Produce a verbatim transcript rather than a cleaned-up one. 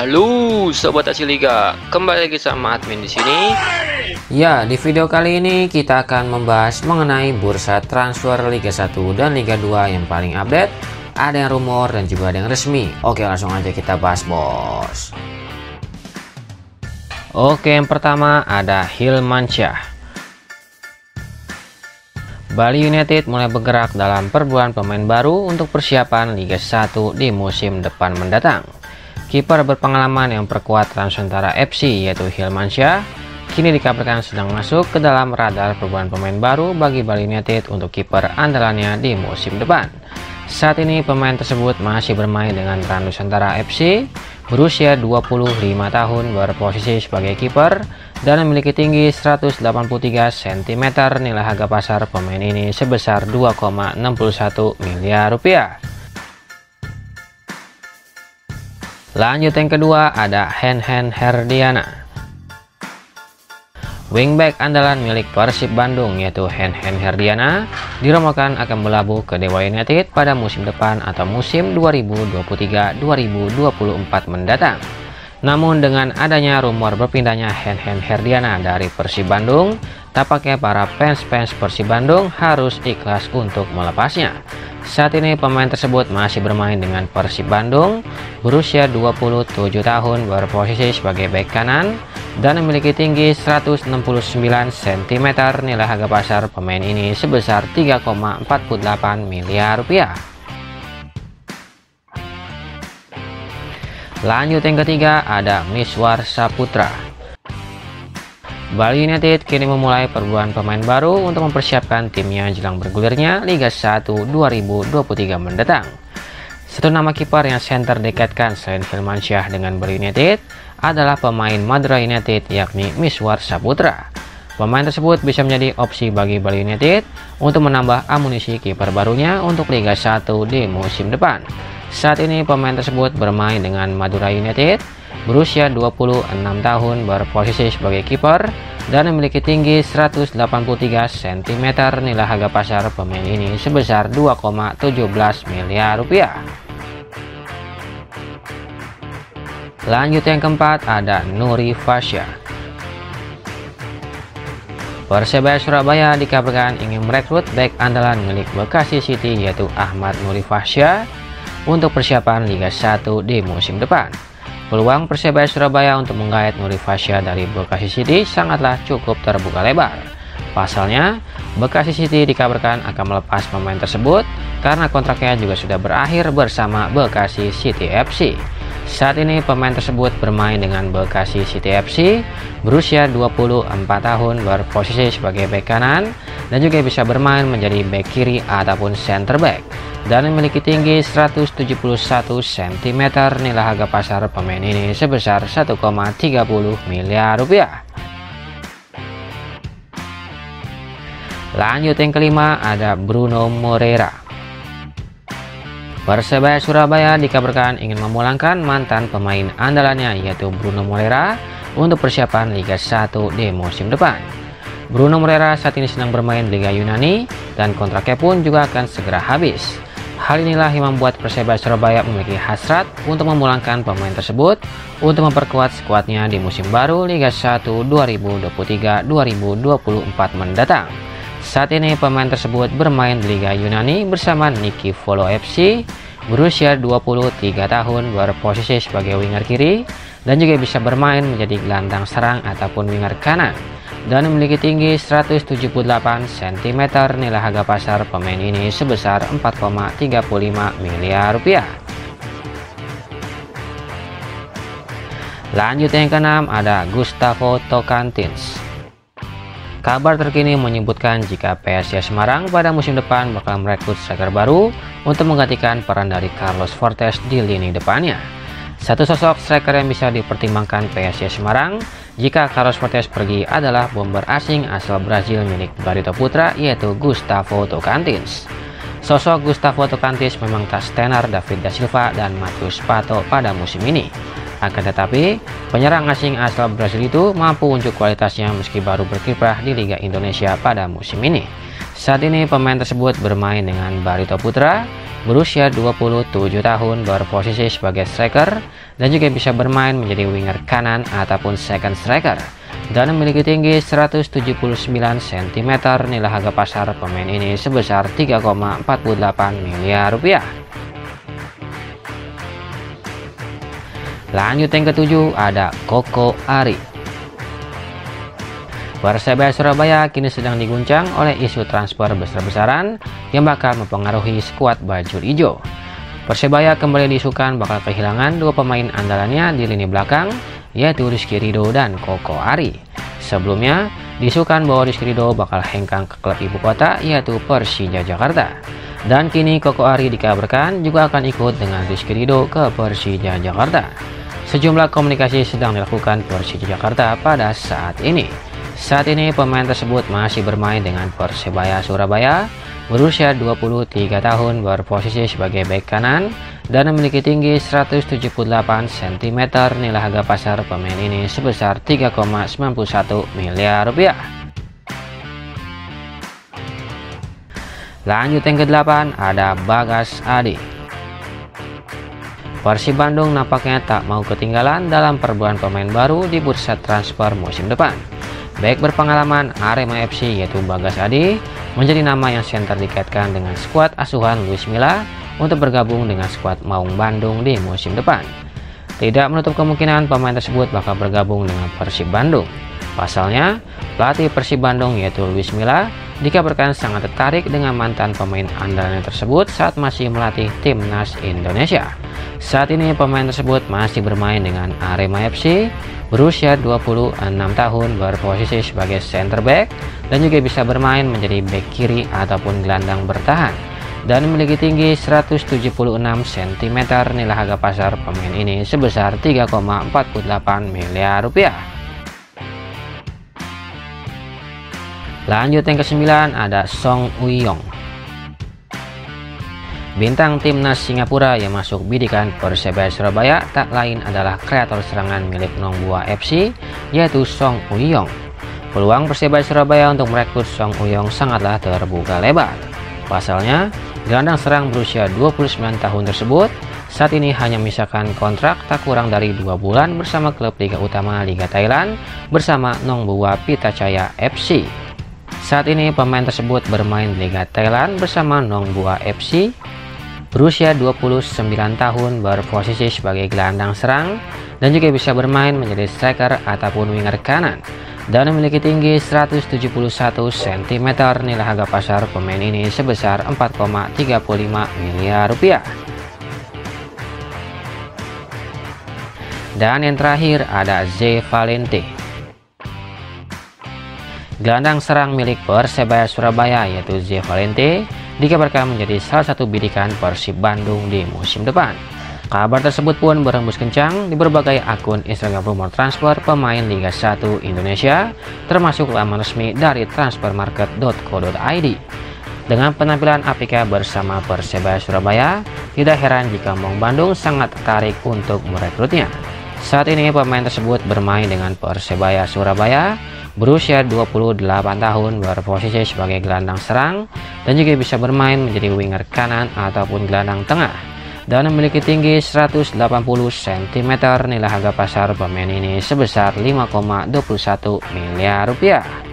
Halo sobat Aksi Liga, kembali lagi sama admin di sini. Ya, di video kali ini kita akan membahas mengenai bursa transfer Liga satu dan Liga dua yang paling update, ada yang rumor dan juga ada yang resmi. Oke, langsung aja kita bahas, bos. Oke, yang pertama ada Hilmansyah. BALI United mulai bergerak dalam perburuan pemain baru untuk persiapan Liga satu di musim depan mendatang. Kiper berpengalaman yang perkuat Transentara F C yaitu Hilmansyah kini dikabarkan sedang masuk ke dalam radar perburuan pemain baru bagi BALI United untuk kiper andalannya di musim depan. Saat ini pemain tersebut masih bermain dengan Transentara F C, berusia dua puluh lima tahun, berposisi sebagai kiper dan memiliki tinggi seratus delapan puluh tiga sentimeter. Nilai harga pasar pemain ini sebesar dua koma enam satu miliar rupiah. Lanjut yang kedua ada Henhen Herdiana. Wingback andalan milik Persib Bandung yaitu Henhen Herdiana dirumorkan akan berlabuh ke Dewa United pada musim depan atau musim dua ribu dua puluh tiga dua ribu dua puluh empat mendatang. Namun dengan adanya rumor berpindahnya Henhen Herdiana dari Persib Bandung, tampaknya para fans-fans Persib Bandung harus ikhlas untuk melepasnya. Saat ini pemain tersebut masih bermain dengan Persib Bandung, berusia dua puluh tujuh tahun, berposisi sebagai bek kanan dan memiliki tinggi seratus enam puluh sembilan sentimeter. Nilai harga pasar pemain ini sebesar tiga koma empat delapan miliar rupiah. Lanjut yang ketiga ada Miswar Saputra. BALI United kini memulai perburuan pemain baru untuk mempersiapkan timnya jelang bergulirnya Liga satu dua ribu dua puluh tiga mendatang. Satu nama kiper yang center dekatkan selain Hilmansyah dengan BALI United adalah pemain Madura United yakni Miswar Saputra. Pemain tersebut bisa menjadi opsi bagi BALI United untuk menambah amunisi kiper barunya untuk Liga satu di musim depan. Saat ini pemain tersebut bermain dengan Madura United, berusia dua puluh enam tahun, berposisi sebagai kiper dan memiliki tinggi seratus delapan puluh tiga sentimeter. Nilai harga pasar pemain ini sebesar dua koma satu tujuh miliar rupiah. Lanjut yang keempat ada Nuri Fasya. Persebaya Surabaya dikabarkan ingin merekrut bek andalan milik Bekasi City yaitu Ahmad Nuri Fasya untuk persiapan Liga satu di musim depan. Peluang Persebaya Surabaya untuk menggait Nuri Fasya dari Bekasi City sangatlah cukup terbuka lebar. Pasalnya, Bekasi City dikabarkan akan melepas pemain tersebut karena kontraknya juga sudah berakhir bersama Bekasi City F C. Saat ini pemain tersebut bermain dengan Bekasi City F C, berusia dua puluh empat tahun, berposisi sebagai bek kanan dan juga bisa bermain menjadi bek kiri ataupun center back. Dan memiliki tinggi seratus tujuh puluh satu sentimeter. Nilai harga pasar pemain ini sebesar satu koma tiga nol miliar rupiah. Lanjut yang kelima ada Bruno Moreira. Persebaya Surabaya dikabarkan ingin memulangkan mantan pemain andalannya yaitu Bruno Moreira untuk persiapan Liga satu di musim depan. Bruno Moreira saat ini sedang bermain di Liga Yunani dan kontraknya pun juga akan segera habis. Hal inilah yang membuat Persebaya Surabaya memiliki hasrat untuk memulangkan pemain tersebut untuk memperkuat skuadnya di musim baru Liga satu dua ribu dua puluh tiga dua ribu dua puluh empat mendatang. Saat ini pemain tersebut bermain di Liga Yunani bersama Nikifolos F C, berusia dua puluh tiga tahun, berposisi sebagai winger kiri dan juga bisa bermain menjadi gelandang serang ataupun winger kanan. Dan memiliki tinggi seratus tujuh puluh delapan sentimeter. Nilai harga pasar pemain ini sebesar empat koma tiga lima miliar rupiah. Lanjut yang keenam ada Gustavo Tocantins. Kabar terkini menyebutkan jika P S I S Semarang pada musim depan bakal merekrut striker baru untuk menggantikan peran dari Carlos Fortes di lini depannya. Satu sosok striker yang bisa dipertimbangkan P S I S Semarang jika Carlos Fortes pergi adalah bomber asing asal Brazil milik Barito Putra yaitu Gustavo Tocantins. Sosok Gustavo Tocantins memang tak setenar David da Silva dan Matius Pato pada musim ini. Akan tetapi, penyerang asing asal Brazil itu mampu unjuk kualitasnya meski baru berkiprah di Liga Indonesia pada musim ini. Saat ini pemain tersebut bermain dengan Barito Putra berusia dua puluh tujuh tahun, berposisi sebagai striker dan juga bisa bermain menjadi winger kanan ataupun second striker, dan memiliki tinggi seratus tujuh puluh sembilan sentimeter. Nilai harga pasar pemain ini sebesar tiga koma empat delapan miliar rupiah. Lanjut yang ketujuh ada Koko Ari. Persebaya Surabaya kini sedang diguncang oleh isu transfer besar-besaran yang bakal mempengaruhi skuad bajul ijo. Persebaya kembali diisukan bakal kehilangan dua pemain andalannya di lini belakang, yaitu Rizky Ridho dan Koko Ari. Sebelumnya diisukan bahwa Rizky Ridho bakal hengkang ke klub ibu kota, yaitu Persija Jakarta. Dan kini Koko Ari dikabarkan juga akan ikut dengan Rizky Ridho ke Persija Jakarta. Sejumlah komunikasi sedang dilakukan Persija Jakarta pada saat ini. Saat ini pemain tersebut masih bermain dengan Persebaya Surabaya, berusia dua puluh tiga tahun, berposisi sebagai bek kanan dan memiliki tinggi seratus tujuh puluh delapan sentimeter. Nilai harga pasar pemain ini sebesar tiga koma sembilan satu miliar rupiah. Lanjut yang kedelapan ada Bagas Adi. Persib Bandung nampaknya tak mau ketinggalan dalam perburuan pemain baru di bursa transfer musim depan. Baik berpengalaman Arema F C yaitu Bagas Adi menjadi nama yang senter dikaitkan dengan skuad asuhan Luis Milla untuk bergabung dengan skuad Maung Bandung di musim depan. Tidak menutup kemungkinan pemain tersebut bakal bergabung dengan Persib Bandung. Pasalnya, pelatih Persib Bandung yaitu Luis Milla dikabarkan sangat tertarik dengan mantan pemain andalannya tersebut saat masih melatih timnas Indonesia. Saat ini pemain tersebut masih bermain dengan Arema F C, berusia dua puluh enam tahun, berposisi sebagai center back dan juga bisa bermain menjadi back kiri ataupun gelandang bertahan, dan memiliki tinggi seratus tujuh puluh enam sentimeter. Nilai harga pasar pemain ini sebesar tiga koma empat delapan miliar rupiah. Lanjut yang kesembilan ada Song Ui Young. Bintang timnas Singapura yang masuk bidikan Persebaya Surabaya tak lain adalah kreator serangan milik Nong Bua F C yaitu Song Ui Young. Peluang Persebaya Surabaya untuk merekrut Song Ui Young sangatlah terbuka lebar. Pasalnya, gelandang serang berusia dua puluh sembilan tahun tersebut saat ini hanya menyisakan kontrak tak kurang dari dua bulan bersama klub Liga Utama Liga Thailand bersama Nong Bua Pitacaya F C. Saat ini pemain tersebut bermain di Liga Thailand bersama Nong Bua F C, berusia dua puluh sembilan tahun, berposisi sebagai gelandang serang dan juga bisa bermain menjadi striker ataupun winger kanan, dan memiliki tinggi seratus tujuh puluh satu sentimeter. Nilai harga pasar pemain ini sebesar empat koma tiga lima miliar rupiah. Dan yang terakhir ada Ze Valente. Gelandang serang milik Persebaya Surabaya yaitu Ze Valente dikabarkan menjadi salah satu bidikan Persib Bandung di musim depan. Kabar tersebut pun berhembus kencang di berbagai akun Instagram rumor transfer pemain Liga satu Indonesia, termasuk laman resmi dari transfermarket dot co dot i d. Dengan penampilan apik bersama Persebaya Surabaya, tidak heran jika Maung Bandung sangat tertarik untuk merekrutnya. Saat ini pemain tersebut bermain dengan Persebaya Surabaya, berusia dua puluh delapan tahun, berposisi sebagai gelandang serang dan juga bisa bermain menjadi winger kanan ataupun gelandang tengah, dan memiliki tinggi seratus delapan puluh sentimeter. Nilai harga pasar pemain ini sebesar lima koma dua satu miliar rupiah.